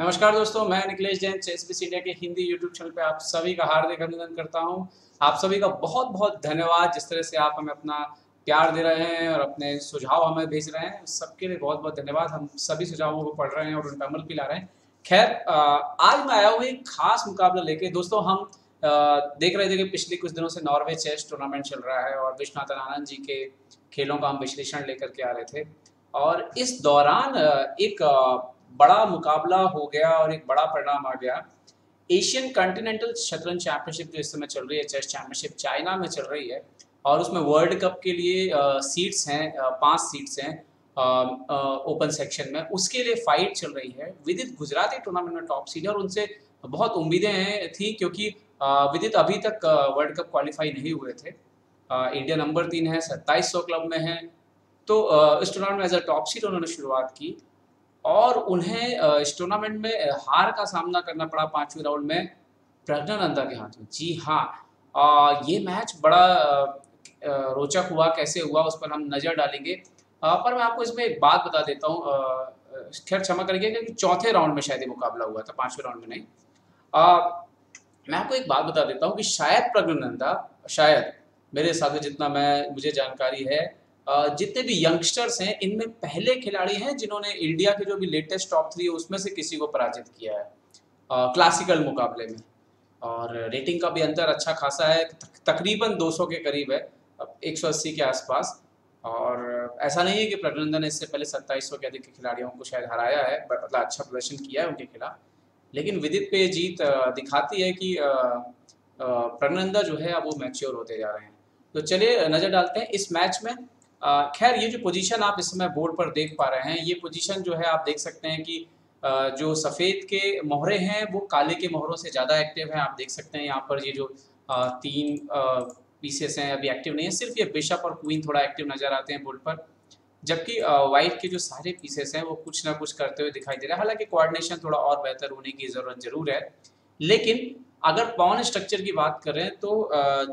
नमस्कार दोस्तों, मैं निखिलेश जैन चेसबेस इंडिया के हिंदी यूट्यूब चैनल पे आप सभी का हार्दिक अभिनंदन करता हूं। आप सभी का बहुत बहुत धन्यवाद, जिस तरह से आप हमें अपना प्यार दे रहे हैं और अपने सुझाव हमें भेज रहे हैं, सबके लिए बहुत बहुत धन्यवाद। हम सभी सुझावों को पढ़ रहे हैं और उन पर अमल भी ला रहे हैं। खैर, आज मैं आया हूँ एक खास मुकाबला लेके। दोस्तों, हम देख रहे थे कि पिछले कुछ दिनों से नॉर्वे चेस टूर्नामेंट चल रहा है और विश्वनाथन आनंद जी के खेलों का हम विश्लेषण लेकर के आ रहे थे, और इस दौरान एक बड़ा मुकाबला हो गया और एक बड़ा परिणाम आ गया। एशियन कॉन्टिनेंटल शतरंज चैंपियनशिप जो इस समय चल रही है, चेस चैंपियनशिप चाइना में चल रही है, और उसमें वर्ल्ड कप के लिए सीट्स हैं, 5 सीट्स हैं ओपन सेक्शन में, उसके लिए फाइट चल रही है। विदित गुजराती टूर्नामेंट में टॉप सीड है और उनसे बहुत उम्मीदें थी, क्योंकि विदित अभी तक वर्ल्ड कप क्वालिफाई नहीं हुए थे। इंडिया नंबर 3 है, 2700 क्लब में है, तो इस टूर्नामेंट में एज अ टॉप सीड उन्होंने शुरुआत की और उन्हें इस टूर्नामेंट में हार का सामना करना पड़ा 5वें राउंड में प्रज्ञानंदा के हाथ में। जी हाँ, ये मैच बड़ा रोचक हुआ। कैसे हुआ उस पर हम नज़र डालेंगे, पर मैं आपको इसमें एक बात बता देता हूँ, खैर क्षमा करिएगा, क्योंकि 4थे राउंड में शायद ये मुकाबला हुआ था, 5वें राउंड में नहीं। मैं आपको एक बात बता देता हूँ कि शायद प्रज्ञानंदा, शायद मेरे हिसाब से जितना मुझे जानकारी है, जितने भी यंगस्टर्स हैं इनमें पहले खिलाड़ी हैं जिन्होंने इंडिया के जो भी लेटेस्ट टॉप 3 है उसमें से किसी को पराजित किया है क्लासिकल मुकाबले में। और रेटिंग का भी अंतर अच्छा खासा है, तकरीबन 200 के करीब है, 180 के आसपास। और ऐसा नहीं है कि प्रज्ञानंदा ने इससे पहले 2700 के अधिक खिलाड़ियों को शायद हराया है, मतलब अच्छा प्रदर्शन किया है उनके खिलाफ। लेकिन विदित पे जीत दिखाती है कि प्रज्ञानंदा जो है अब वो मैच्योर होते जा रहे हैं। तो चलिए नज़र डालते हैं इस मैच में। खैर, ये जो पोजीशन आप इस समय बोर्ड पर देख पा रहे हैं, ये पोजीशन जो है आप देख सकते हैं कि जो सफ़ेद के मोहरे हैं वो काले के मोहरों से ज़्यादा एक्टिव हैं। आप देख सकते हैं यहाँ पर ये जो 3 पीसेस हैं अभी एक्टिव नहीं है, सिर्फ ये बिशप और क्वीन थोड़ा एक्टिव नज़र आते हैं बोर्ड पर, जबकि वाइट के जो सारे पीसेस हैं वो कुछ ना कुछ करते हुए दिखाई दे रहा है। हालाँकि कोऑर्डिनेशन थोड़ा और बेहतर होने की ज़रूरत ज़रूर है, लेकिन अगर पॉन स्ट्रक्चर की बात करें तो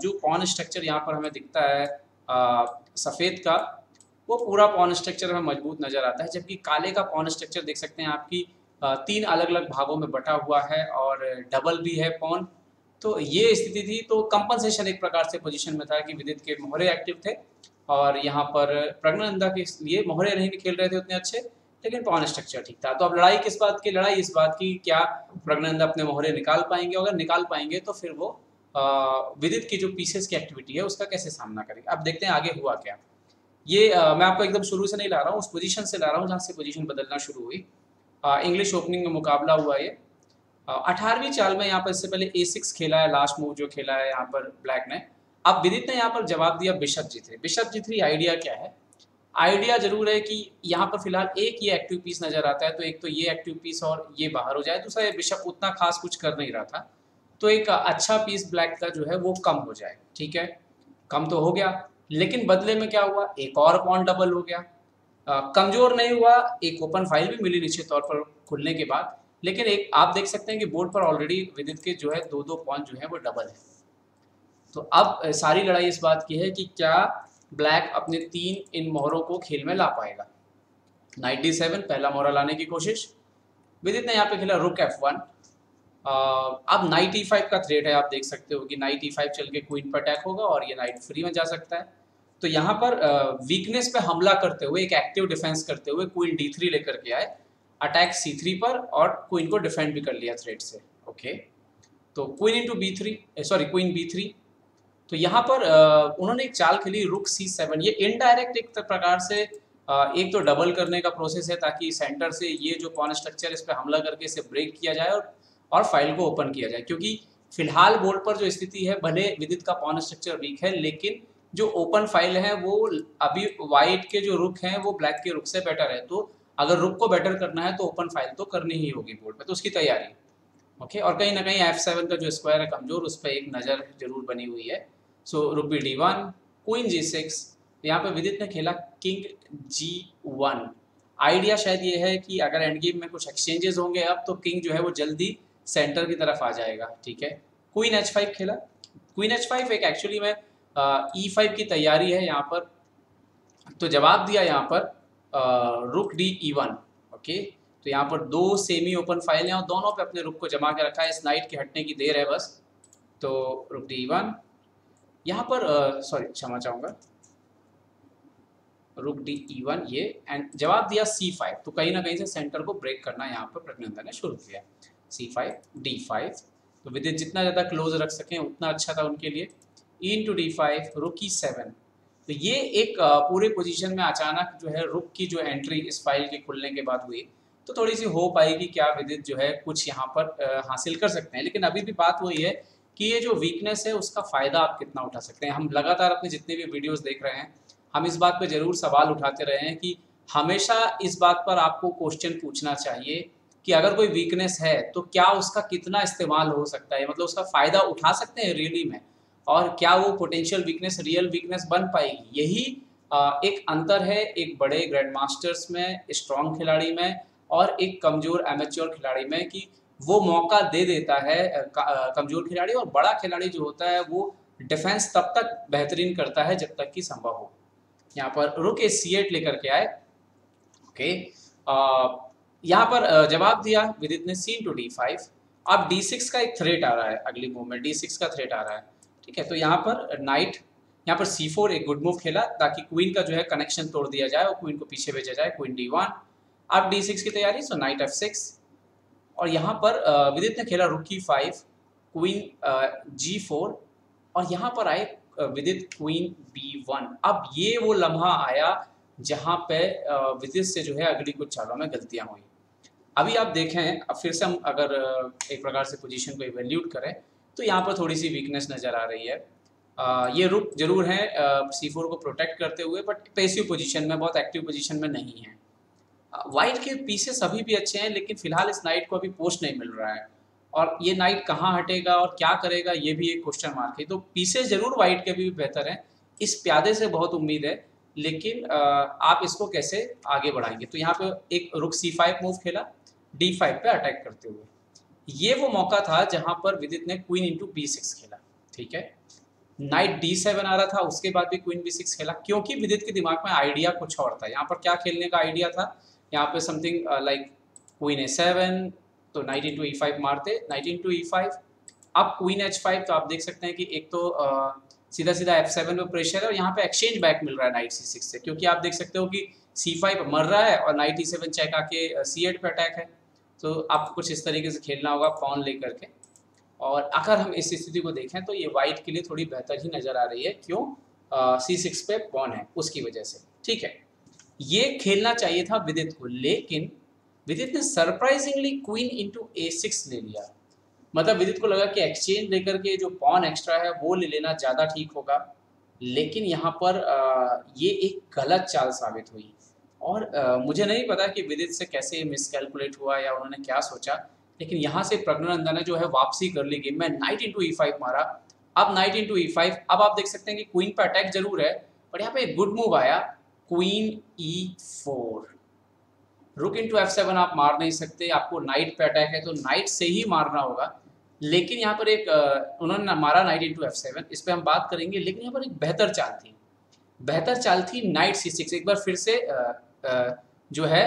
जो पॉन स्ट्रक्चर यहाँ पर हमें दिखता है सफ़ेद का, वो पूरा पॉन स्ट्रक्चर में मजबूत नज़र आता है, जबकि काले का पॉन स्ट्रक्चर देख सकते हैं आपकी 3 अलग अलग भागों में बटा हुआ है और डबल भी है पॉन। तो ये स्थिति थी, तो कंपनसेशन एक प्रकार से पोजीशन में था कि विदित के मोहरे एक्टिव थे और यहाँ पर प्रज्ञानंदा के लिए मोहरे नहीं खेल रहे थे उतने अच्छे, लेकिन पॉन स्ट्रक्चर ठीक था। तो अब लड़ाई किस बात की? लड़ाई इस बात की क्या प्रज्ञानंदा अपने मोहरे निकाल पाएंगे, अगर निकाल पाएंगे तो फिर वो विदित की जो पीसेस की एक्टिविटी है उसका कैसे सामना करेंगे। अब देखते हैं आगे हुआ क्या। ये मैं आपको एकदम शुरू से नहीं ला रहा हूँ, उस पोजीशन से ला रहा हूँ जहाँ से पोजीशन बदलना शुरू हुई। इंग्लिश ओपनिंग में मुकाबला हुआ ये। 18वीं चाल में यहाँ पर इससे पहले A6 खेला है, लास्ट मूव जो खेला है यहाँ पर ब्लैक ने। अब विदित ने यहाँ पर जवाब दिया बिशप जी3। आइडिया क्या है? आइडिया ज़रूर है कि यहाँ पर फिलहाल एक ये एक्टिव पीस नज़र आता है, तो एक तो ये एक्टिव पीस और ये बाहर हो जाए, दूसरा ये बिशप उतना खास कुछ कर नहीं रहा था, तो एक अच्छा पीस ब्लैक का जो है वो कम हो जाए। ठीक है, कम तो हो गया, लेकिन बदले में क्या हुआ? एक और पॉन डबल हो गया। कमज़ोर नहीं हुआ, एक ओपन फाइल भी मिली निश्चित तौर पर खुलने के बाद, लेकिन एक आप देख सकते हैं कि बोर्ड पर ऑलरेडी विदित के जो है 2-2 पॉन जो है वो डबल है। तो अब सारी लड़ाई इस बात की है कि क्या ब्लैक अपने 3 इन मोहरों को खेल में ला पाएगा। Knight D7 पहला मोहरा लाने की कोशिश। विदित ने यहाँ पे खेला Rook F1। अब Knight E5 का थ्रेट है, आप देख सकते हो कि Knight E5 चल के क्वीन पर अटैक होगा और ये नाइट फ्री में जा सकता है। तो यहाँ पर वीकनेस पे हमला करते हुए, एक एक्टिव डिफेंस करते हुए Queen D3 लेकर के आए, अटैक C3 पर, और क्वीन को डिफेंड भी कर लिया थ्रेट से। ओके, तो Queen B3। तो यहाँ पर उन्होंने एक चाल खेली Rook C7। ये इनडायरेक्ट एक प्रकार से एक तो डबल करने का प्रोसेस है, ताकि सेंटर से ये जो पॉन स्ट्रक्चर इस पर हमला करके इसे ब्रेक किया जाए और फाइल को ओपन किया जाए। क्योंकि फिलहाल बोर्ड पर जो स्थिति है, भले विदित का पॉन स्ट्रक्चर वीक है, लेकिन जो ओपन फाइल है वो अभी वाइट के जो रुक हैं वो ब्लैक के रुक से बेटर है। तो अगर रुक को बेटर करना है तो ओपन फाइल तो करनी ही होगी बोर्ड पे, तो उसकी तैयारी। ओके, और कहीं ना कहीं F7 का जो स्क्वायर है कमज़ोर, उस पर एक नज़र जरूर बनी हुई है। सो Rb D1, Qg6। यहाँ पर विदित ने खेला Kg G1। आइडिया शायद ये है कि अगर एंड गेम में कुछ एक्सचेंजेस होंगे अब, तो किंग जो है वो जल्दी सेंटर की तरफ आ जाएगा। ठीक है, Qg H5 खेला। Qg H5 एक एक्चुअली में E5 की तैयारी है यहाँ पर। तो जवाब दिया यहाँ पर Rd E1। ओके, तो यहाँ पर दो सेमी ओपन फाइल हैं और दोनों पे अपने रुक को जमा के रखा है। इस नाइट के हटने की देर है बस। तो रुक D1 यहाँ पर सॉरी क्षमा चाहूँगा रुक D1 ये एंड जवाब दिया C5। तो कहीं ना कहीं से सेंटर को ब्रेक करना यहाँ पर प्रज्ञानंदा ने शुरू किया। C5 D5 तो विदित जितना ज़्यादा क्लोज रख सकें उतना अच्छा था उनके लिए। E into D5 रुक E7 तो ये एक पूरे पोजीशन में अचानक जो है रुक की जो एंट्री इस फाइल के खुलने के बाद हुई तो थोड़ी सी होप आई कि क्या विदित जो है कुछ यहाँ पर हासिल कर सकते हैं। लेकिन अभी भी बात वही है कि ये जो वीकनेस है उसका फ़ायदा आप कितना उठा सकते हैं। हम लगातार अपने जितने भी वीडियोस देख रहे हैं हम इस बात पे ज़रूर सवाल उठाते रहे हैं कि हमेशा इस बात पर आपको क्वेश्चन पूछना चाहिए कि अगर कोई वीकनेस है तो क्या उसका कितना इस्तेमाल हो सकता है, मतलब उसका फ़ायदा उठा सकते हैं रियली में, और क्या वो पोटेंशियल वीकनेस रियल वीकनेस बन पाएगी। यही एक अंतर है एक बड़े ग्रैंड मास्टर्स में स्ट्रॉन्ग खिलाड़ी में और एक कमज़ोर एमेच्योर खिलाड़ी में कि वो मौका दे देता है कमज़ोर खिलाड़ी, और बड़ा खिलाड़ी जो होता है वो डिफेंस तब तक बेहतरीन करता है जब तक कि संभव हो। यहाँ पर रुक C8 लेकर के आए। ओके यहाँ पर जवाब दिया विदित ने C into D5। अब D6 का एक थ्रेट आ रहा है, अगली मूव में D6 का थ्रेट आ रहा है, ठीक है। तो यहाँ पर नाइट यहाँ पर C4 एक गुड मूव खेला ताकि क्वीन का जो है कनेक्शन तोड़ दिया जाए और क्वीन को पीछे भेजा जाए। क्वीन D1 अब D6 की तैयारी, सो नाइट F6 और यहाँ पर विदित ने खेला रुक E5 क्वीन G4 और यहाँ पर आए विदित क्वीन B1। अब ये वो लम्हा आया जहाँ पे विदित से जो है अगली कुछ चालों में गलतियाँ हुई। अभी आप देखें अब फिर से हम अगर एक प्रकार से पोजीशन को इवेल्यूट करें तो यहाँ पर थोड़ी सी वीकनेस नज़र आ रही है। ये रुक जरूर है C4 को प्रोटेक्ट करते हुए बट पैसिव पोजीशन में, बहुत एक्टिव पोजीशन में नहीं है। वाइट के पीसेस अभी भी अच्छे हैं लेकिन फिलहाल इस नाइट को अभी पोस्ट नहीं मिल रहा है और ये नाइट कहाँ हटेगा और क्या करेगा ये भी एक क्वेश्चन मार्क है। तो पीसेस ज़रूर वाइट के भी बेहतर हैं, इस प्यादे से बहुत उम्मीद है, लेकिन आप इसको कैसे आगे बढ़ाएंगे। तो यहाँ पे एक रुक C5 मूव खेला D5 पे अटैक करते हुए। ये वो मौका था जहाँ पर विदित ने क्वीन इंटू B6 खेला, ठीक है। नाइट D7 आ रहा था, उसके बाद भी क्वीन B6 खेला क्योंकि विदित के दिमाग में आइडिया कुछ और था। यहाँ पर क्या खेलने का आइडिया था, यहाँ पे समथिंग लाइक क्वीन A7 तो नाइट इंटू E5 मारते, नाइट इंटू E5 अब क्वीन H5। तो आप देख सकते हैं कि एक तो सीधा सीधा F7 पे प्रेशर है और यहाँ पे एक्सचेंज बैक मिल रहा है नाइट C6 से, क्योंकि आप देख सकते हो कि C5 मर रहा है और नाइट E7 चेक आके C8 पे अटैक है। तो आपको कुछ इस तरीके से खेलना होगा पॉन लेकर के, और अगर हम इस स्थिति को देखें तो ये वाइट के लिए थोड़ी बेहतर ही नज़र आ रही है। क्यों, C6 पे पॉन है उसकी वजह से, ठीक है। ये खेलना चाहिए था विदित को लेकिन विदित ने सरप्राइजिंगली क्वीन इंटू A6 ले लिया। मतलब विदित को लगा कि एक्सचेंज लेकर के जो पॉन एक्स्ट्रा है वो ले लेना ज़्यादा ठीक होगा, लेकिन यहाँ पर ये एक गलत चाल साबित हुई और मुझे नहीं पता कि विदित से कैसे मिसकैलकुलेट हुआ या उन्होंने क्या सोचा, लेकिन यहाँ से प्रज्ञानंदा ने जो है वापसी कर ली गेम में। नाइट इंटू E5 मारा, अब नाइट इंटू E5 अब आप देख सकते हैं कि क्वीन पर अटैक जरूर है और यहाँ पर एक गुड मूव आया क्वीन E4। रुक इंटू F7 आप मार नहीं सकते, आपको नाइट पे अटैक है तो नाइट से ही मारना होगा, लेकिन यहाँ पर एक उन्होंने मारा नाइट इंटू F7, इस पर हम बात करेंगे। लेकिन यहाँ पर एक बेहतर चाल थी नाइट C6 एक बार फिर से जो है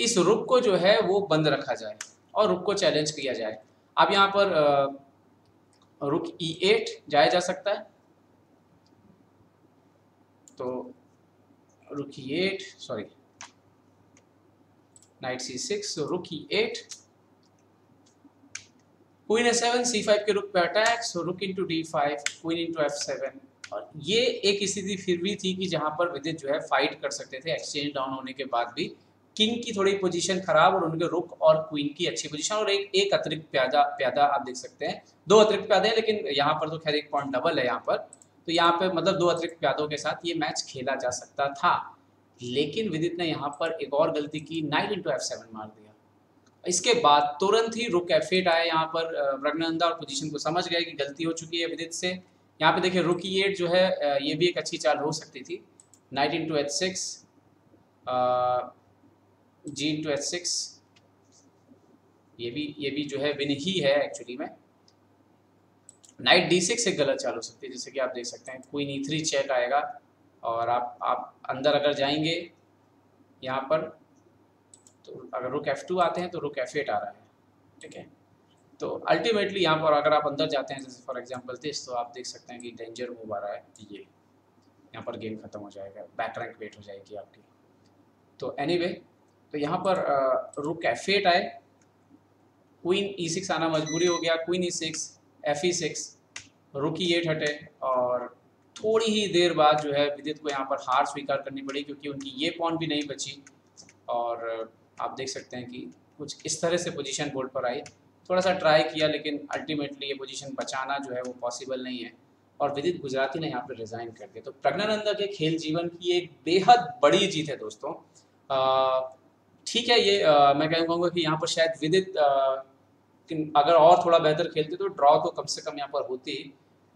इस रुक को जो है वो बंद रखा जाए और रुक को चैलेंज किया जाए। अब यहाँ पर रुक E8 जाया जा सकता है, तो रुक E8 सॉरी नाइट C6 रुक E8 क्वीन A7 C5 के रुक पे attack, so rook into D5 queen into F7। और ये एक स्थिति फिर भी थी कि जहाँ पर विदित जो है फाइट कर सकते थे एक्सचेंज डाउन होने के बाद भी। किंग की थोड़ी पोजीशन खराब और उनके रुक और क्वीन की अच्छी पोजीशन और एक अतिरिक्त प्यादा आप देख सकते हैं, दो अतिरिक्त प्यादे हैं लेकिन यहाँ पर तो खैर एक पॉइंट डबल है यहाँ पर, तो यहाँ पर मतलब दो अतिरिक्त प्यादों के साथ ये मैच खेला जा सकता था। लेकिन विदित ने यहाँ पर एक और गलती की, नाइट इंटू F7 मार दिया। इसके बाद तुरंत ही रुक F8 आया, यहाँ पर प्रज्ञानंदा और पोजीशन को समझ गए कि गलती हो चुकी है विदित से। यहाँ पे देखिए रुक E8 जो है ये भी एक अच्छी चाल हो सकती थी, knight into H6 G into H6 ये भी जो है विन ही है एक्चुअली में। नाइट D6 एक गलत चाल हो सकती है, जैसे कि आप देख सकते हैं क्वीन E3 चेक आएगा और आप अंदर अगर जाएंगे यहाँ पर तो अगर रुक F2 आते हैं तो रुक F8 आ रहा है, ठीक है। तो अल्टीमेटली यहाँ पर अगर आप अंदर जाते हैं, जैसे फॉर एग्जांपल दिस, तो आप देख सकते हैं कि डेंजर मूव आ रहा है, ये यहाँ पर गेम खत्म हो जाएगा, बैक रैंक वेट हो जाएगी आपकी। तो एनीवे, तो यहाँ पर रुक F8 आए, क्वीन E6 आना मजबूरी हो गया, क्वीन E6, Fe6, रुक E8 हटे और थोड़ी ही देर बाद जो है विदित को यहाँ पर हार स्वीकार करनी पड़ी, क्योंकि उनकी ये पॉन भी नहीं बची। और आप देख सकते हैं कि कुछ इस तरह से पोजीशन बोर्ड पर आई, थोड़ा सा ट्राई किया लेकिन अल्टीमेटली ये पोजीशन बचाना जो है वो पॉसिबल नहीं है और विदित गुजराती ने यहाँ पर रिज़ाइन कर दिया। तो प्रज्ञानंदा के खेल जीवन की एक बेहद बड़ी जीत है दोस्तों। ठीक है, ये मैं कहूँगा कि यहाँ पर शायद विदित अगर और थोड़ा बेहतर खेलते तो ड्रॉ तो कम से कम यहाँ पर होती,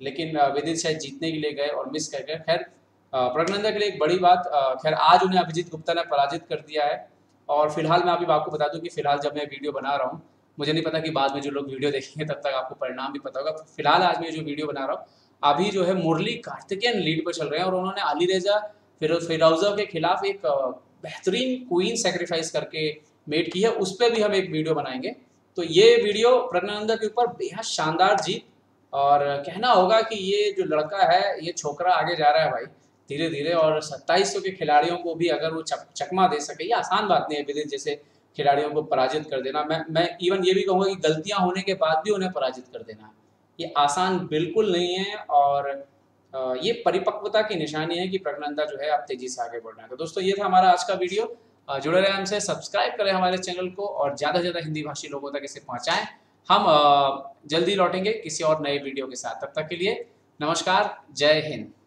लेकिन विदित शायद जीतने के लिए गए और मिस कर गए। खैर प्रज्ञानंदा के लिए एक बड़ी बात, खैर आज उन्हें अभिजीत गुप्ता ने पराजित कर दिया है। और फिलहाल मैं अभी आपको बता दूं कि फिलहाल जब मैं वीडियो बना रहा हूं, मुझे नहीं पता कि बाद में जो लोग वीडियो देखेंगे तब तक आपको परिणाम भी पता होगा। फिलहाल आज मैं जो वीडियो बना रहा हूं अभी जो है मुरली कार्तिकेयन लीड पर चल रहे हैं और उन्होंने अली रेजा फिरोजा के खिलाफ एक बेहतरीन क्वीन सेक्रीफाइस करके मेट की है, उस पर भी हम एक वीडियो बनाएंगे। तो ये वीडियो प्रज्ञानंदा के ऊपर बेहद शानदार जीत, और कहना होगा कि ये जो लड़का है, ये छोकरा आगे जा रहा है भाई धीरे धीरे, और 2700 के खिलाड़ियों को भी अगर वो चकमा दे सके, ये आसान बात नहीं है। विदित जैसे खिलाड़ियों को पराजित कर देना, मैं इवन ये भी कहूँगा कि गलतियाँ होने के बाद भी उन्हें पराजित कर देना, ये आसान बिल्कुल नहीं है और ये परिपक्वता की निशानी है कि प्रज्ञानंदा जो है आप तेजी से आगे बढ़ रहे हैं। तो दोस्तों ये था हमारा आज का वीडियो, जुड़े रहे हमसे, सब्सक्राइब करें हमारे चैनल को और ज़्यादा से ज़्यादा हिंदी भाषी लोगों तक इसे पहुँचाएँ। हम जल्दी लौटेंगे किसी और नए वीडियो के साथ, तब तक के लिए नमस्कार, जय हिंद।